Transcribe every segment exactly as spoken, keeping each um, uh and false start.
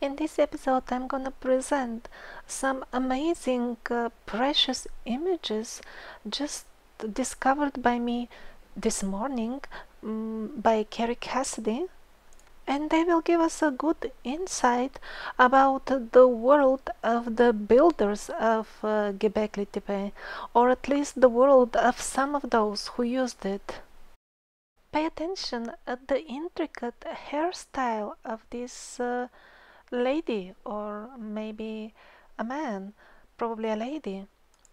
In this episode I'm gonna present some amazing uh, precious images just discovered by me this morning um, by Kerry Cassidy, and they will give us a good insight about the world of the builders of uh, Göbekli Tepe, or at least the world of some of those who used it. Pay attention at the intricate hairstyle of this uh, lady, or maybe a man, probably a lady.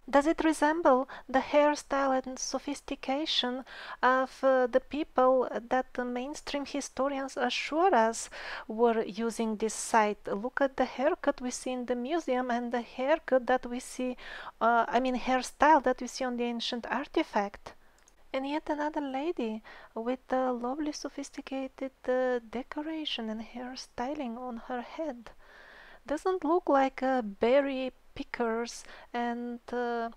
Does it resemble the hairstyle and sophistication of uh, the people that the mainstream historians assure us were using this site? Look at the haircut we see in the museum and the haircut that we see, uh, I mean hairstyle that we see on the ancient artifact. And yet another lady with a lovely sophisticated uh, decoration and hair styling on her head. Doesn't look like a berry pickers and uh,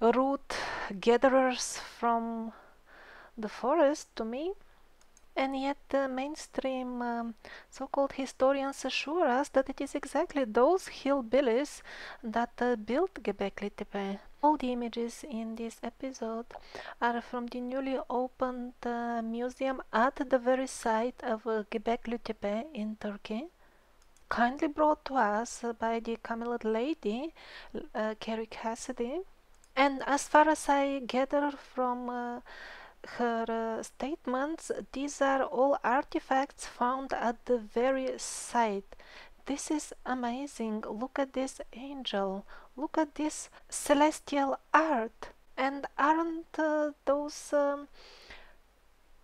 root gatherers from the forest to me. And yet the mainstream um, so-called historians assure us that it is exactly those hillbillies that uh, built Göbekli Tepe. All the images in this episode are from the newly opened uh, museum at the very site of uh, Göbekli Tepe in Turkey, kindly brought to us by the Camelot lady, uh, Kerry Cassidy. And as far as I gather from uh, her uh, statements, these are all artifacts found at the very site. This is amazing. Look at this angel. Look at this celestial art. And aren't uh, those um,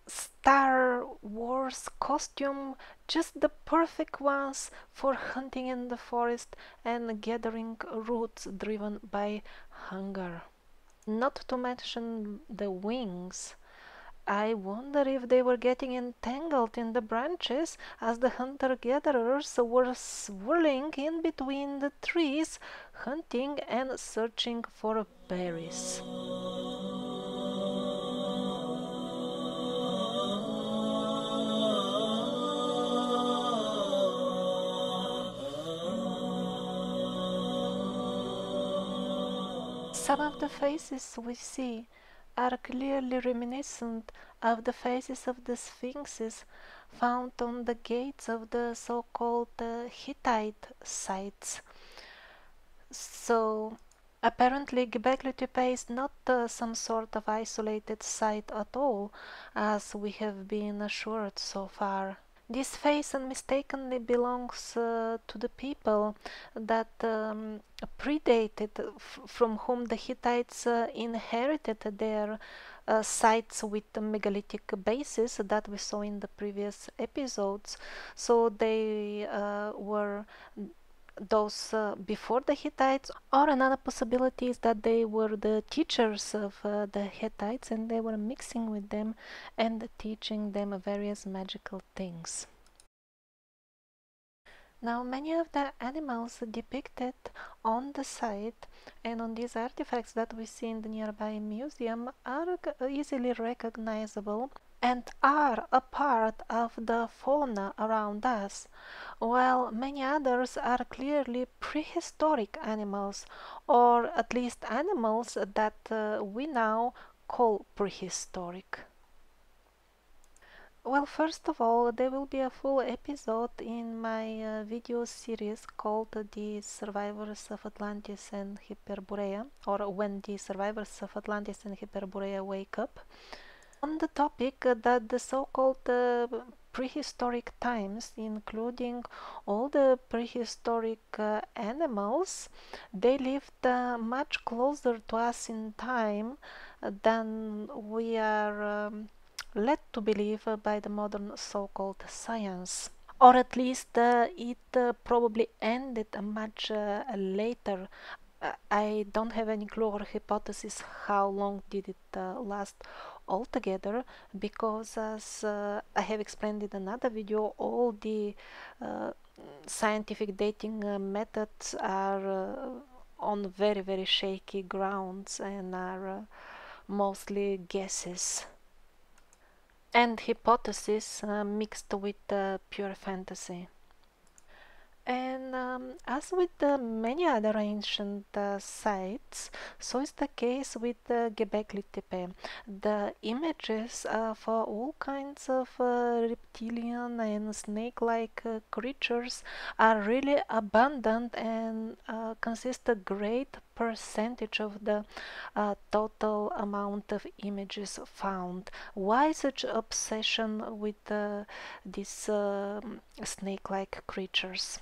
Star Wars costume just the perfect ones for hunting in the forest and gathering roots driven by hunger? Not to mention the wings. I wonder if they were getting entangled in the branches as the hunter-gatherers were swirling in between the trees, hunting and searching for berries. Some of the faces we see are clearly reminiscent of the faces of the sphinxes found on the gates of the so-called uh, Hittite sites. So apparently Göbekli Tepe is not uh, some sort of isolated site at all, as we have been assured so far. This face unmistakably belongs uh, to the people that um, predated, f from whom the Hittites uh, inherited their uh, sites with the megalithic bases that we saw in the previous episodes. So they uh, were those uh, before the Hittites, or another possibility is that they were the teachers of uh, the Hittites and they were mixing with them and teaching them various magical things. Now, many of the animals depicted on the site and on these artifacts that we see in the nearby museum are easily recognizable and are a part of the fauna around us, while many others are clearly prehistoric animals, or at least animals that uh, we now call prehistoric. Well, first of all, there will be a full episode in my uh, video series called The Survivors of Atlantis and Hyperborea, or When the Survivors of Atlantis and Hyperborea Wake Up, on the topic that the so-called uh, prehistoric times, including all the prehistoric uh, animals, they lived uh, much closer to us in time than we are um, led to believe uh, by the modern so-called science. Or at least uh, it uh, probably ended much uh, later. I don't have any clue or hypothesis how long did it uh, last altogether, because as uh, I have explained in another video, all the uh, scientific dating uh, methods are uh, on very very shaky grounds and are uh, mostly guesses and hypotheses uh, mixed with uh, pure fantasy. And um, as with uh, many other ancient uh, sites, so is the case with uh, Göbekli Tepe. The images of uh, all kinds of uh, reptilian and snake-like uh, creatures are really abundant and uh, consist a great percentage of the uh, total amount of images found. Why such obsession with uh, these uh, snake-like creatures?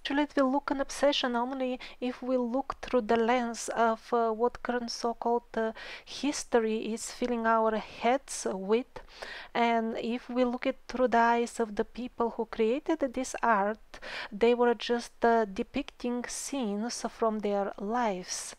Actually, it will look an obsession only if we look through the lens of uh, what current so-called uh, history is filling our heads with, and if we look it through the eyes of the people who created this art, they were just uh, depicting scenes from their lives.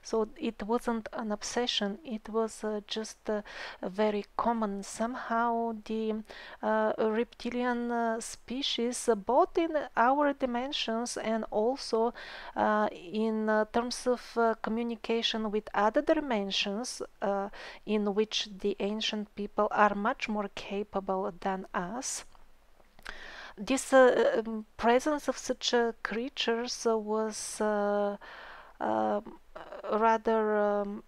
So it wasn't an obsession, it was uh, just uh, very common. Somehow the uh, reptilian uh, species, uh, both in our dimensions and also uh, in uh, terms of uh, communication with other dimensions, uh, in which the ancient people are much more capable than us. This uh, presence of such uh, creatures uh, was uh, uh, rather um,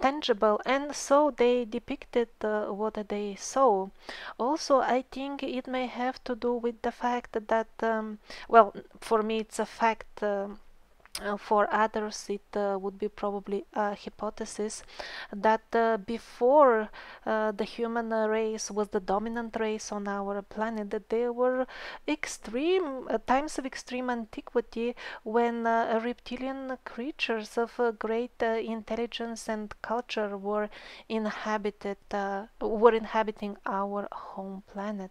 tangible, and so they depicted uh, what they saw. Also, I think it may have to do with the fact that, um, well, for me it's a fact, uh, for others it uh, would be probably a hypothesis, that uh, before uh, the human race was the dominant race on our planet, that there were extreme uh, times of extreme antiquity when uh, reptilian creatures of uh, great uh, intelligence and culture were inhabited uh, were inhabiting our home planet.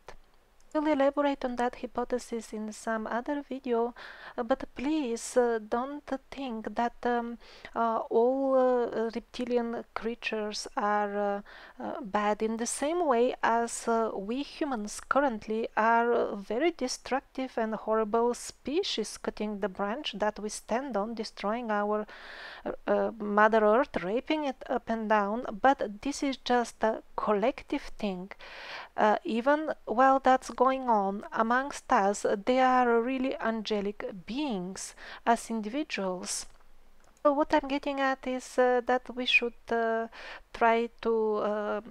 We'll elaborate on that hypothesis in some other video, but please uh, don't think that um, uh, all uh, reptilian creatures are uh, uh, bad, in the same way as uh, we humans currently are a very destructive and horrible species, cutting the branch that we stand on, destroying our uh, Mother Earth, raping it up and down. But this is just a collective thing. Uh, even while that's going on amongst us, they are really angelic beings as individuals. So what I'm getting at is uh, that we should uh, try to uh,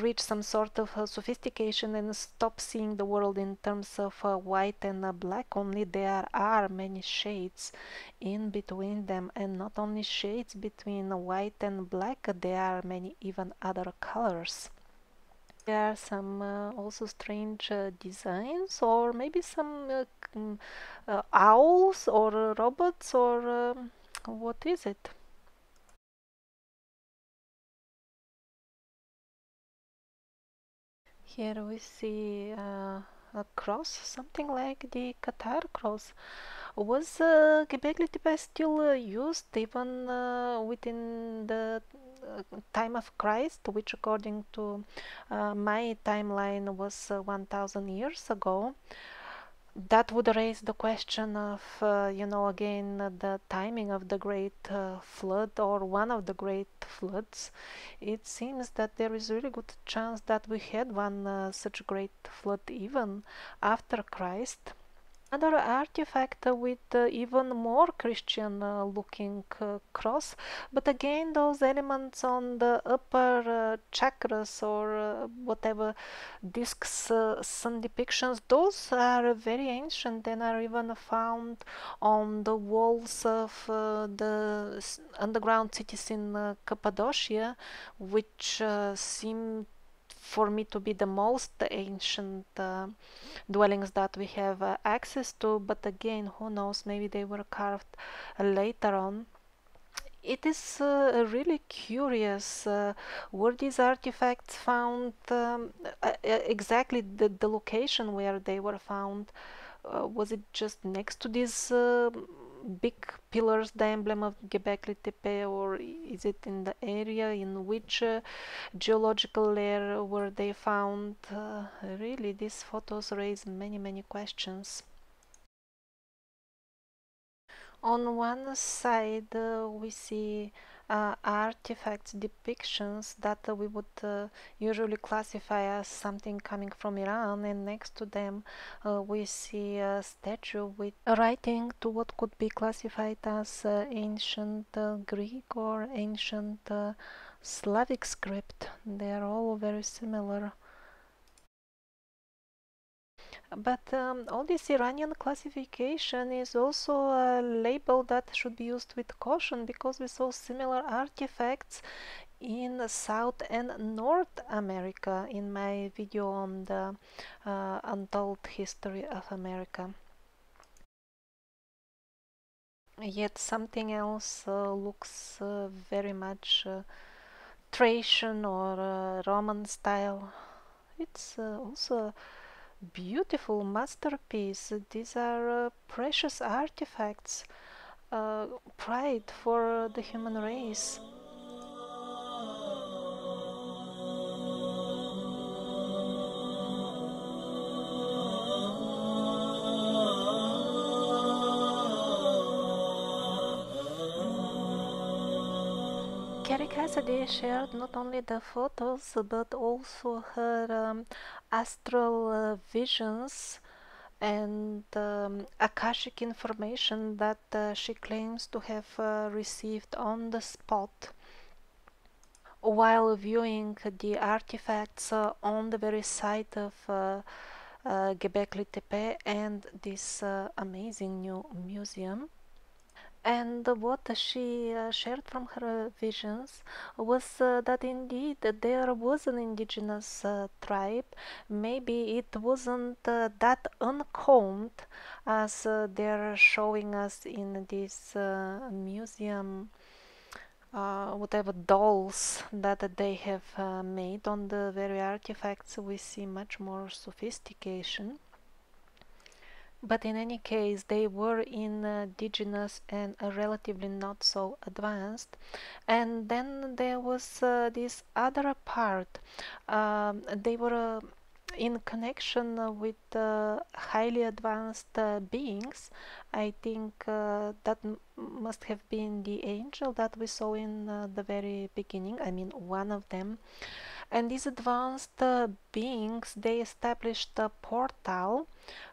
reach some sort of uh, sophistication and stop seeing the world in terms of uh, white and uh, black only. There are many shades in between them, and not only shades between white and black, there are many even other colors. There are some uh, also strange uh, designs, or maybe some uh, uh, owls or robots, or uh, what is it? Here we see uh, a cross, something like the Qatar cross. Was uh, Göbekli Tepe still uh, used even uh, within the time of Christ, which according to uh, my timeline was uh, one thousand years ago? That would raise the question of, uh, you know, again, uh, the timing of the great uh, flood, or one of the great floods. It seems that there is a really good chance that we had one uh, such great flood even after Christ. Another artifact uh, with uh, even more Christian uh, looking uh, cross, but again those elements on the upper uh, chakras, or uh, whatever discs, uh, sun depictions, those are very ancient and are even found on the walls of uh, the underground cities in uh, Cappadocia, which uh, seem for me to be the most ancient uh, dwellings that we have uh, access to. But again, who knows, maybe they were carved uh, later on. It is uh, really curious, uh, were these artifacts found, um, uh, exactly the, the location where they were found, uh, was it just next to these uh, big pillars, the emblem of Göbekli Tepe, or is it in the area? In which uh, geological layer were they found? Uh, really, these photos raise many, many questions. On one side, uh, we see uh, artifacts, depictions that uh, we would uh, usually classify as something coming from Iran, and next to them uh, we see a statue with writing to what could be classified as uh, ancient uh, Greek or ancient uh, Slavic script. They are all very similar. But um, all this Iranian classification is also a label that should be used with caution, because we saw similar artifacts in South and North America in my video on the uh, Untold History of America. Yet something else uh, looks uh, very much uh, Thracian or uh, Roman style. It's uh, also beautiful masterpiece. These are uh, precious artifacts, uh, pride for uh, the human race. Kerry Cassidy shared not only the photos but also her um, astral uh, visions and um, Akashic information that uh, she claims to have uh, received on the spot while viewing the artifacts uh, on the very site of uh, uh, Göbekli Tepe and this uh, amazing new museum. And what she uh, shared from her visions was uh, that indeed there was an indigenous uh, tribe. Maybe it wasn't uh, that uncombed as uh, they're showing us in this uh, museum, uh, whatever dolls that they have uh, made on the very artifacts. We see much more sophistication. But in any case, they were indigenous and relatively not so advanced. And then there was uh, this other part. Um, they were uh, in connection with uh, highly advanced uh, beings. I think uh, that m must have been the angel that we saw in uh, the very beginning. I mean, one of them. And these advanced uh, beings, they established a portal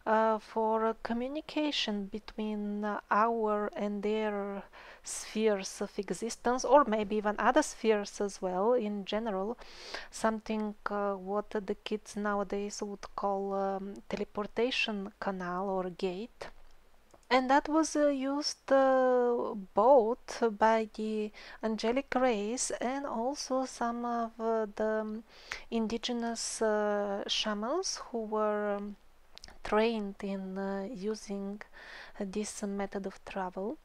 uh, for uh, communication between uh, our and their spheres of existence, or maybe even other spheres as well in general, something uh, what the kids nowadays would call um, teleportation canal or gate. And that was uh, used uh, both by the angelic race and also some of uh, the indigenous uh, shamans who were um, trained in uh, using uh, this method of travel.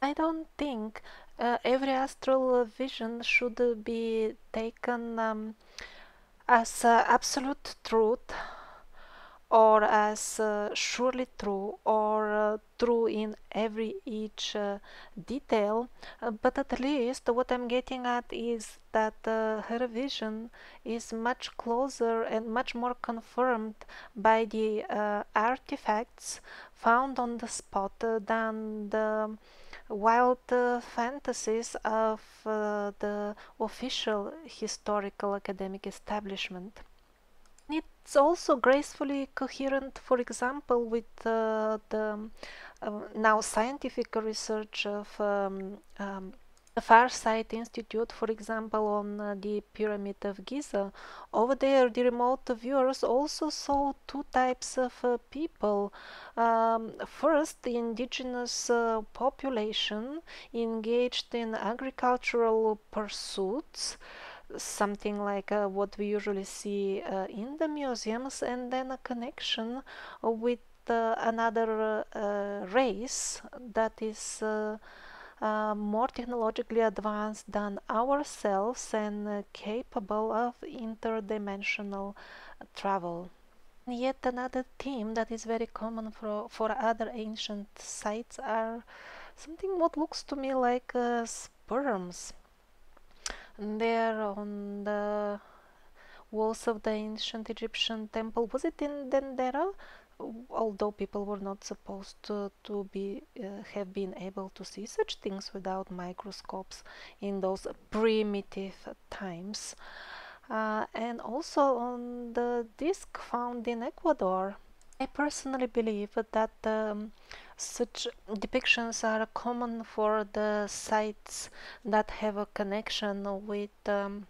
I don't think uh, every astral vision should uh, be taken um, as uh, absolute truth, or as uh, surely true, or uh, true in every each uh, detail, uh, but at least what I'm getting at is that uh, her vision is much closer and much more confirmed by the uh, artifacts found on the spot uh, than the wild uh, fantasies of uh, the official historical academic establishment. It's also gracefully coherent, for example, with uh, the um, now scientific research of um, um, the Farsight Institute, for example, on uh, the Pyramid of Giza. Over there, the remote viewers also saw two types of uh, people. Um, first, the indigenous uh, population engaged in agricultural pursuits, something like uh, what we usually see uh, in the museums, and then a connection with uh, another uh, race that is uh, uh, more technologically advanced than ourselves and uh, capable of interdimensional travel. And yet another theme that is very common for, for other ancient sites are something what looks to me like uh, sperms. There on the walls of the ancient Egyptian temple, was it in Dendera? although people were not supposed to, to be uh, have been able to see such things without microscopes in those primitive times. Uh, and also on the disk found in Ecuador, I personally believe that um, such depictions are common for the sites that have a connection with um,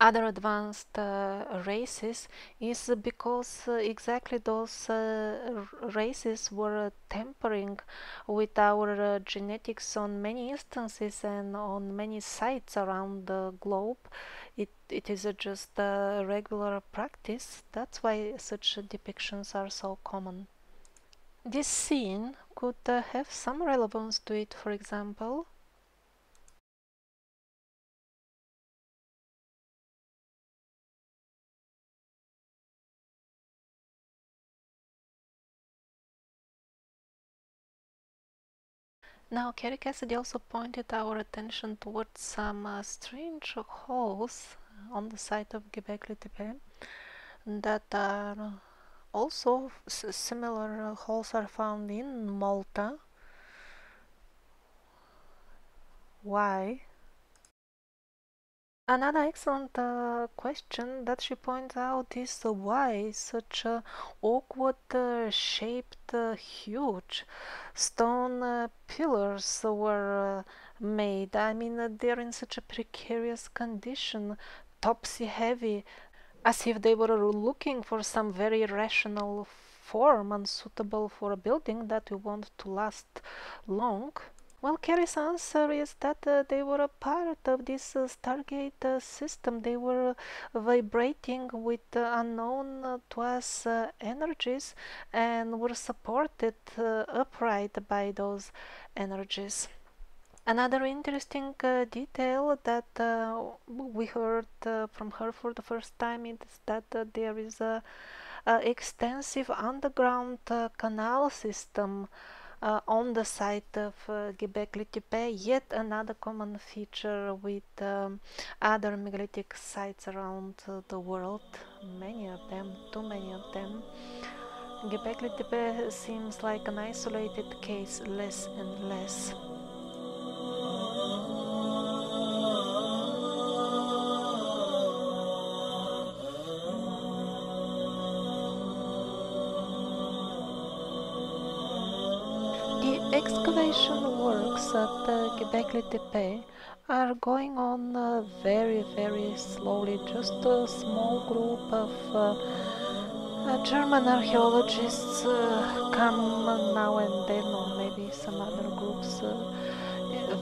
other advanced uh, races, is because uh, exactly those uh, races were uh, tampering with our uh, genetics on many instances and on many sites around the globe. It, it is uh, just a uh, regular practice. That's why such uh, depictions are so common. This scene could uh, have some relevance to it, for example. Now, Kerry Cassidy also pointed our attention towards some uh, strange holes on the site of Göbekli Tepe that are also similar holes are found in Malta. Why? Another excellent uh, question that she points out is uh, why such uh, awkward uh, shaped uh, huge stone uh, pillars were uh, made. I mean, uh, they're in such a precarious condition, topsy-heavy, as if they were looking for some very rational form unsuitable for a building that we want to last long. Well, Kerry's answer is that uh, they were a part of this uh, Stargate uh, system. They were vibrating with uh, unknown uh, to us uh, energies and were supported uh, upright by those energies. Another interesting uh, detail that uh, we heard uh, from her for the first time is that uh, there is an extensive underground uh, canal system Uh, on the site of uh, Göbekli Tepe, yet another common feature with um, other megalithic sites around uh, the world. Many of them, too many of them. Göbekli Tepe seems like an isolated case, less and less. Excavation works at uh, Göbekli Tepe are going on uh, very, very slowly. Just a small group of uh, uh, German archaeologists uh, come now and then, or maybe some other groups, uh,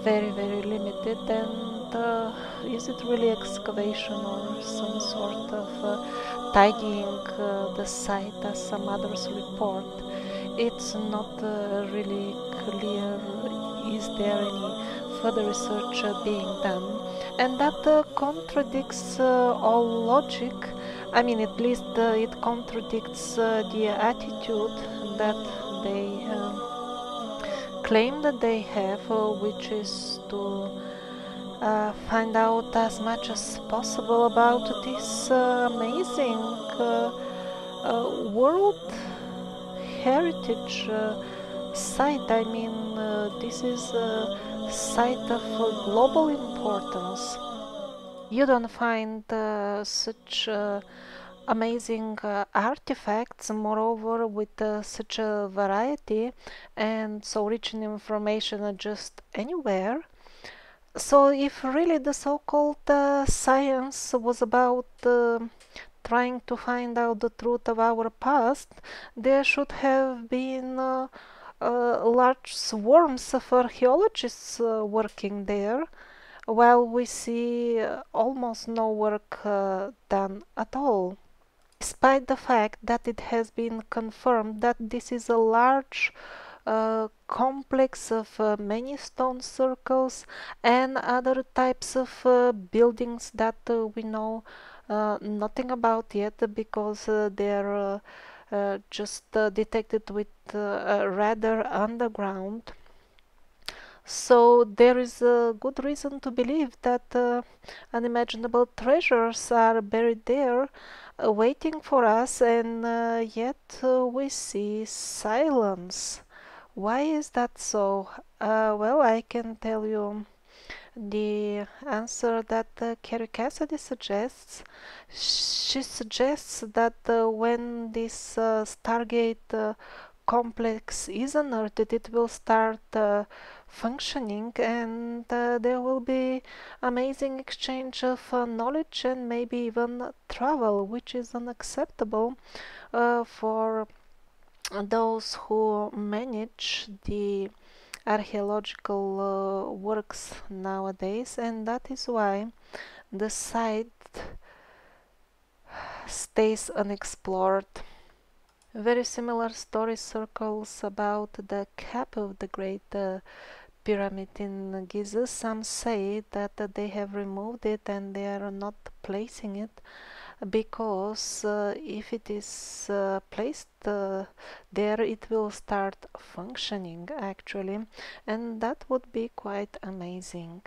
very, very limited. And uh, is it really excavation or some sort of uh, tidying uh, the site, as some others report? It's not uh, really clear. Is there any further research uh, being done? And that uh, contradicts uh, all logic. I mean, at least uh, it contradicts uh, the attitude that they uh, claim that they have, uh, which is to uh, find out as much as possible about this uh, amazing uh, uh, world heritage uh, site. I mean, uh, this is a site of uh, global importance. You don't find uh, such uh, amazing uh, artifacts, moreover, with uh, such a variety and so rich in information just anywhere. So if really the so-called uh, science was about uh, trying to find out the truth of our past, there should have been uh, uh, large swarms of archaeologists uh, working there, while we see uh, almost no work uh, done at all. Despite the fact that it has been confirmed that this is a large uh, complex of uh, many stone circles and other types of uh, buildings that uh, we know Uh, nothing about yet, because uh, they're uh, uh, just uh, detected with uh, uh, rather underground. So there is a good reason to believe that uh, unimaginable treasures are buried there, uh, waiting for us, and uh, yet uh, we see silence. Why is that so? Uh, well, I can tell you the answer that uh, Kerry Cassidy suggests. She suggests that uh, when this uh, Stargate uh, complex is unearthed, it will start uh, functioning, and uh, there will be amazing exchange of uh, knowledge and maybe even travel, which is unacceptable uh, for those who manage the archaeological uh, works nowadays, and that is why the site stays unexplored. Very similar story circles about the cap of the Great uh, Pyramid in Giza. Some say that uh, they have removed it and they are not placing it, because uh, if it is uh, placed uh, there, it will start functioning actually, and that would be quite amazing.